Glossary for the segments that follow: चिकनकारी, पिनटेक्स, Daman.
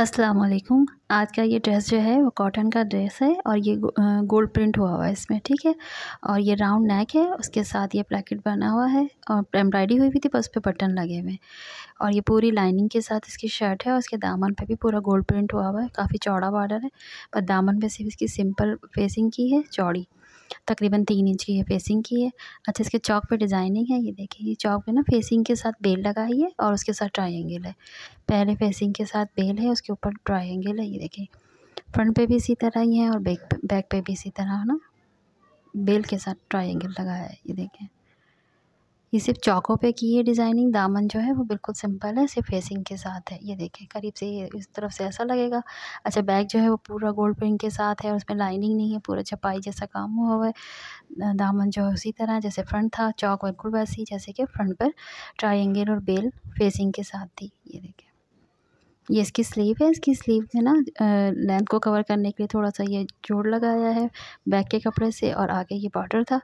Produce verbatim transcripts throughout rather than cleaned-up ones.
अस्सलामुअलैकुम। आज का ये ड्रेस जो है वो कॉटन का ड्रेस है और ये गोल्ड प्रिंट हुआ हुआ है इसमें, ठीक है। और ये राउंड नेक है, उसके साथ ये ब्लैकेट बना हुआ है और एम्ब्रॉयडरी हुई हुई थी पर उस पर बटन लगे हुए हैं। और ये पूरी लाइनिंग के साथ इसकी शर्ट है और उसके दामन पे भी पूरा गोल्ड प्रिंट हुआ हुआ है। काफ़ी चौड़ा बॉर्डर है पर दामन पे सिर्फ इसकी सिंपल फेसिंग की है, चौड़ी तकरीबन तीन इंच की है फेसिंग की है। अच्छा, इसके चौक पे डिज़ाइनिंग है, ये देखिए ये चौक पे ना फेसिंग के साथ बेल लगाई है और उसके साथ ट्रायंगल है। पहले फेसिंग के साथ बेल है, उसके ऊपर ट्रायंगल है, ये देखिए फ्रंट पे भी इसी तरह ही है और बैक बैक पे भी इसी तरह है ना, बेल के साथ ट्रायंगल लगाया है। ये देखें, ये सिर्फ चौकों पे की है डिज़ाइनिंग। दामन जो है वो बिल्कुल सिंपल है, सिर्फ फेसिंग के साथ है। ये देखें करीब से, ये इस तरफ से ऐसा लगेगा। अच्छा, बैग जो है वो पूरा गोल्ड प्रिंट के साथ है और उसमें लाइनिंग नहीं है, पूरा छपाई जैसा काम हुआ हुआ है। दामन जो है उसी तरह जैसे फ्रंट था, चौक बिल्कुल वैसी जैसे कि फ्रंट पर ट्रायंगल और बेल फेसिंग के साथ थी। ये देखें, ये इसकी स्लीव है। इसकी स्लीव में ना लेंथ को कवर करने के लिए थोड़ा सा ये जोड़ लगाया है बैक के कपड़े से, और आगे ये बॉर्डर था।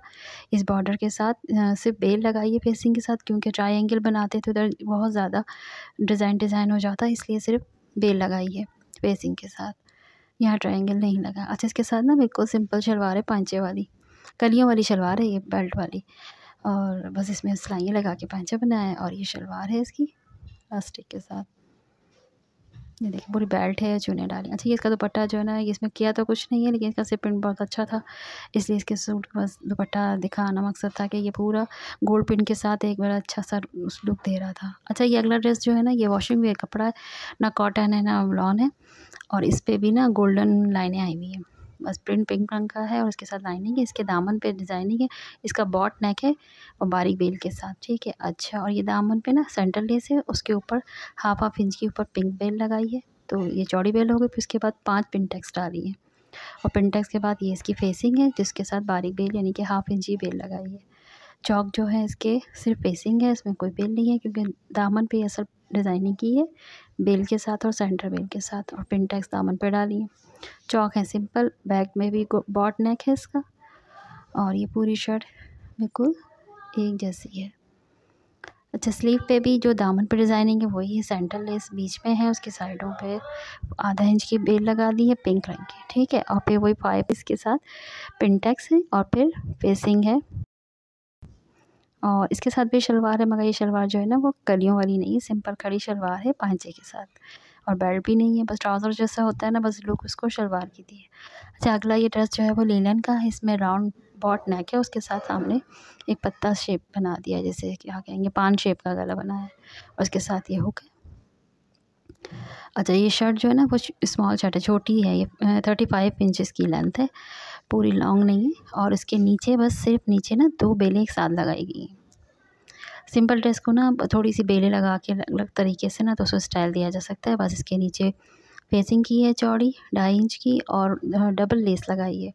इस बॉर्डर के साथ सिर्फ बेल लगाई है फेसिंग के साथ, क्योंकि ट्रायंगल बनाते तो उधर बहुत ज़्यादा डिज़ाइन डिज़ाइन हो जाता है, इसलिए सिर्फ बेल लगाई है फेसिंग के साथ, यहाँ ट्रायंगल नहीं लगा। अच्छा, इसके साथ ना बिल्कुल सिंपल शलवार है, पांचे वाली कलियों वाली शलवार है ये, बेल्ट वाली, और बस इसमें सिलाइयाँ लगा के पांचा बनाया है। और ये शलवार है इसकी प्लास्टिक के साथ, ये देखिए पूरी बेल्ट है, चूने डाली। अच्छा, ये इसका दुपट्टा जो है ना, इसमें किया तो कुछ नहीं है लेकिन इसका से प्रिंट बहुत अच्छा था, इसलिए इसके सूट का बस दुपट्टा दिखाना मकसद था कि ये पूरा गोल्ड प्रिंट के साथ एक बड़ा अच्छा सा उस लुक दे रहा था। अच्छा, ये अगला ड्रेस जो है ना, ये वॉशिंग वेयर कपड़ा है, ना कॉटन है ना वूलन है, और इस पर भी ना गोल्डन लाइनें आई हुई हैं। बस प्रिंट पिंक रंग का है और उसके साथ लाइनिंग है। इसके दामन पे डिज़ाइनिंग है, इसका बॉट नेक है और बारीक बेल के साथ, ठीक है। अच्छा, और ये दामन पे ना सेंटर लेस है, उसके ऊपर हाफ हाफ इंच के ऊपर पिंक बेल लगाई है, तो ये चौड़ी बेल हो गई। फिर उसके बाद पांच पिनटेक्स डाली है और पिनटेक्स के बाद ये इसकी फेसिंग है जिसके साथ बारीक बेल यानी कि हाफ इंच की बेल लगाई है। चौक जो है इसके सिर्फ फेसिंग है, इसमें कोई बेल नहीं है क्योंकि दामन पर यह सब डिज़ाइनिंग की है बेल के साथ और सेंटर बेल के साथ, और पिनटेक्स दामन पर डाली है। चौक है सिंपल, बैक में भी बॉट नेक है इसका, और ये पूरी शर्ट बिल्कुल एक जैसी है। अच्छा, स्लीव पे भी जो दामन पे डिज़ाइनिंग है वही है, सेंटर लेस बीच में है, उसकी साइडों पे आधा इंच की बेल लगा दी है पिंक रंग की, ठीक है। और फिर वही फाइव इसके साथ पिनटेक्स है और फिर फेसिंग है, और इसके साथ भी शलवार है मगर ये शलवार जो है ना वो कलियों वाली नहीं है, सिंपल खड़ी शलवार है पांचे के साथ, और बेल्ट भी नहीं है, बस ट्राउज़र जैसा होता है ना बस लुक उसको शलवार की दी है। अच्छा, अगला ये ड्रेस जो है वो लिनन का है, इसमें राउंड बॉट नेक है, उसके साथ सामने एक पत्ता शेप बना दिया है, जैसे क्या कहेंगे पान शेप का गला बनाया है, और उसके साथ ये हुक है। अच्छा, ये शर्ट जो है ना वो स्मॉल शर्ट है, छोटी है, ये थर्टी फाइव इंचज़ की लेंथ है, पूरी लॉन्ग नहीं है, और इसके नीचे बस सिर्फ नीचे ना दो बेलें एक साथ लगाई गई हैं। सिंपल ड्रेस को ना थोड़ी सी बेलें लगा के अलग तरीके से ना तो उसको स्टाइल दिया जा सकता है। बस इसके नीचे फेसिंग की है चौड़ी ढाई इंच की और डबल लेस लगाई है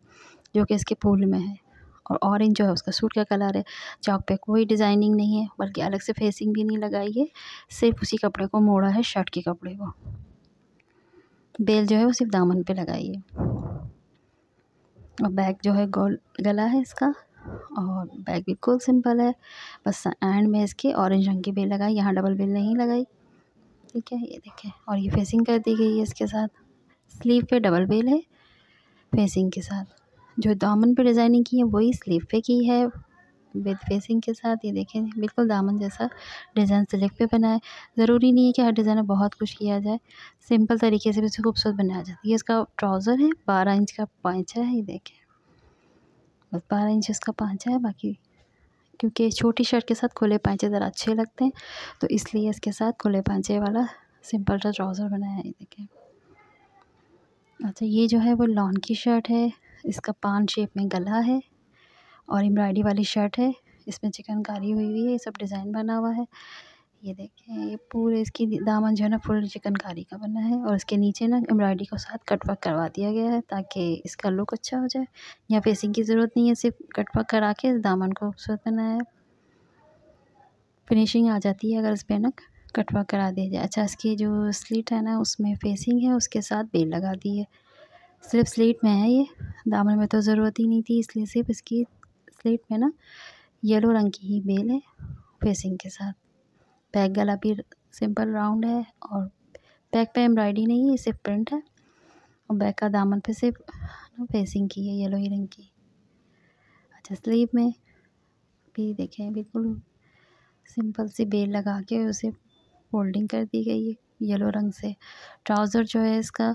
जो कि इसके फूल में है, और ऑरेंज जो है उसका सूट का कलर है। चौक पे कोई डिज़ाइनिंग नहीं है बल्कि अलग से फेसिंग भी नहीं लगाई है, सिर्फ उसी कपड़े को मोड़ा है शर्ट के कपड़े को। बेल जो है वो सिर्फ दामन पे लगाई है, और बैक जो है गोल गला है इसका, और बैग बिल्कुल सिंपल है, बस एंड में इसके ऑरेंज रंग की बेल लगाई, यहाँ डबल बेल नहीं लगाई, ठीक है। ये देखें, और ये फेसिंग कर दी गई है इसके साथ, स्लीव पे डबल बेल है फेसिंग के साथ। जो दामन पे डिज़ाइनिंग की है वही स्लीव पे की है विद फेसिंग के साथ, ये देखें बिल्कुल दामन जैसा डिज़ाइन स्लीव पे बनाए। ज़रूरी नहीं है कि हर डिज़ाइन में बहुत कुछ किया जाए, सिंपल तरीके से भी इसे खूबसूरत बनाया जाता है। ये इसका ट्राउज़र है, बारह इंच का पांचा है, ये देखें बस बारह इंच इसका पांचा है, बाकी क्योंकि छोटी शर्ट के साथ खुले पांचे ज़रा अच्छे लगते हैं तो इसलिए इसके साथ खुले पांचे वाला सिंपल सा ट्राउज़र बनाया है, ये देखें। अच्छा, ये जो है वो लॉन की शर्ट है, इसका पान शेप में गला है और एम्ब्रॉयडरी वाली शर्ट है, इसमें चिकनकारी हुई हुई है, ये सब डिज़ाइन बना हुआ है, ये देखें। ये पूरे इसकी दामन जो है ना फुल चिकनकारी का बना है, और इसके नीचे ना एम्ब्रॉयडरी के साथ कटवर्क करवा दिया गया है ताकि इसका लुक अच्छा हो जाए, यहाँ फेसिंग की ज़रूरत नहीं है, सिर्फ कटवर्क करा के इस दामन को खूबसूरत बनाया है। फिनिशिंग आ जाती है अगर इस पर ना कटवर्क करा दिया जाए। अच्छा, इसकी जो स्लीट है ना उसमें फेसिंग है, उसके साथ बेल लगा दी है, सिर्फ स्लीट में है, ये दामन में तो ज़रूरत ही नहीं थी इसलिए सिर्फ इसकी स्लीट में ना येलो रंग की ही बेल है फेसिंग के साथ। बैक गला भी सिंपल राउंड है और बैक पे एम्ब्रॉयडरी नहीं है, ये सिर्फ प्रिंट है। और बैक का दामन पे सिर्फ फेसिंग की है येलो ही रंग की। अच्छा स्लीव में भी देखें बिल्कुल सिंपल सी बेल लगा के उसे फोल्डिंग कर दी गई है येलो रंग से। ट्राउज़र जो है इसका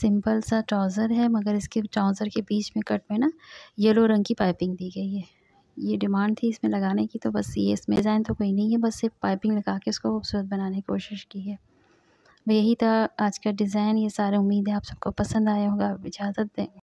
सिंपल सा ट्राउज़र है, मगर इसके ट्राउज़र के बीच में कट में ना येलो रंग की पाइपिंग दी गई है। ये डिमांड थी इसमें लगाने की, तो बस ये इसमें डिज़ाइन तो कोई नहीं है, बस सिर्फ पाइपिंग लगा के उसको खूबसूरत बनाने की कोशिश की है। यही था आज का डिज़ाइन। ये सारे उम्मीद है आप सबको पसंद आया होगा। इजाज़त दें।